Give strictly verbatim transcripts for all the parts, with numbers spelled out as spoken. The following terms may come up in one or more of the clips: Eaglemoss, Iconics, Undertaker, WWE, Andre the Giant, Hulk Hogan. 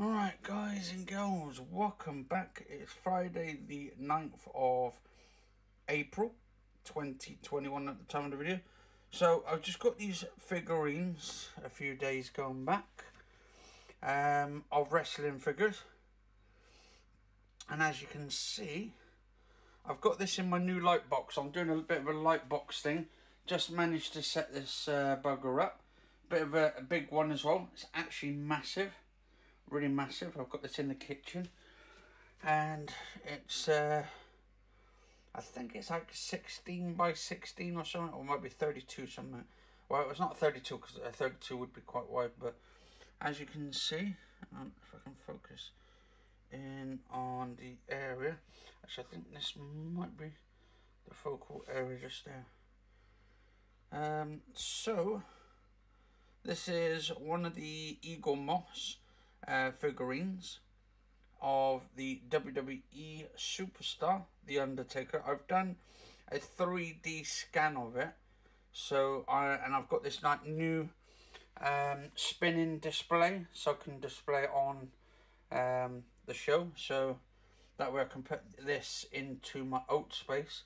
Alright guys and girls, welcome back. It's Friday the ninth of April twenty twenty-one at the time of the video. So I've just got these figurines a few days gone back um, of wrestling figures. And as you can see, I've got this in my new light box. I'm doing a bit of a light box thing. Just managed to set this uh, bugger up. Bit of a, a big one as well. It's actually massive. Really massive. I've got this in the kitchen, and it's uh I think it's like sixteen by sixteen or something, or it might be thirty-two something. Well, it's not thirty-two because thirty-two would be quite wide, but as you can see, um, if I can focus in on the area, actually I think this might be the focal area just there. Um so this is one of the Eaglemoss Uh, figurines of the W W E superstar, the Undertaker. I've done a three D scan of it, so I and I've got this like new um, spinning display, so I can display it on um, the show. So that way I can put this into my oat space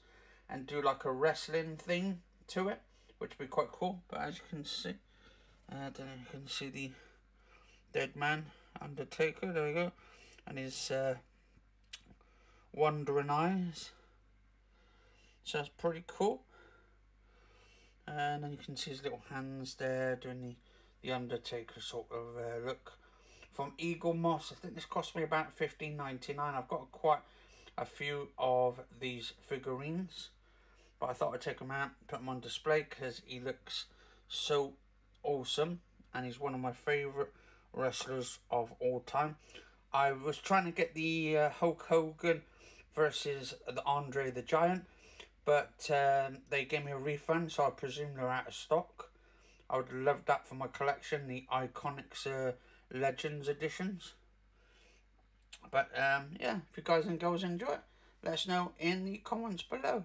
and do like a wrestling thing to it, which would be quite cool. But as you can see, uh, I don't know if you can see the dead man Undertaker, there we go, and his uh, wandering eyes, so that's pretty cool. And then you can see his little hands there doing the, the Undertaker sort of uh, look from Eaglemoss. I think this cost me about fifteen ninety-nine. I've got quite a few of these figurines, but I thought I'd take them out, put them on display, because he looks so awesome and he's one of my favourite wrestlers of all time. I was trying to get the uh, Hulk Hogan versus the Andre the Giant, but um, they gave me a refund, so I presume they're out of stock. I would love that for my collection, the Iconics uh, Legends editions. But um, yeah, if you guys and girls enjoy it, let us know in the comments below.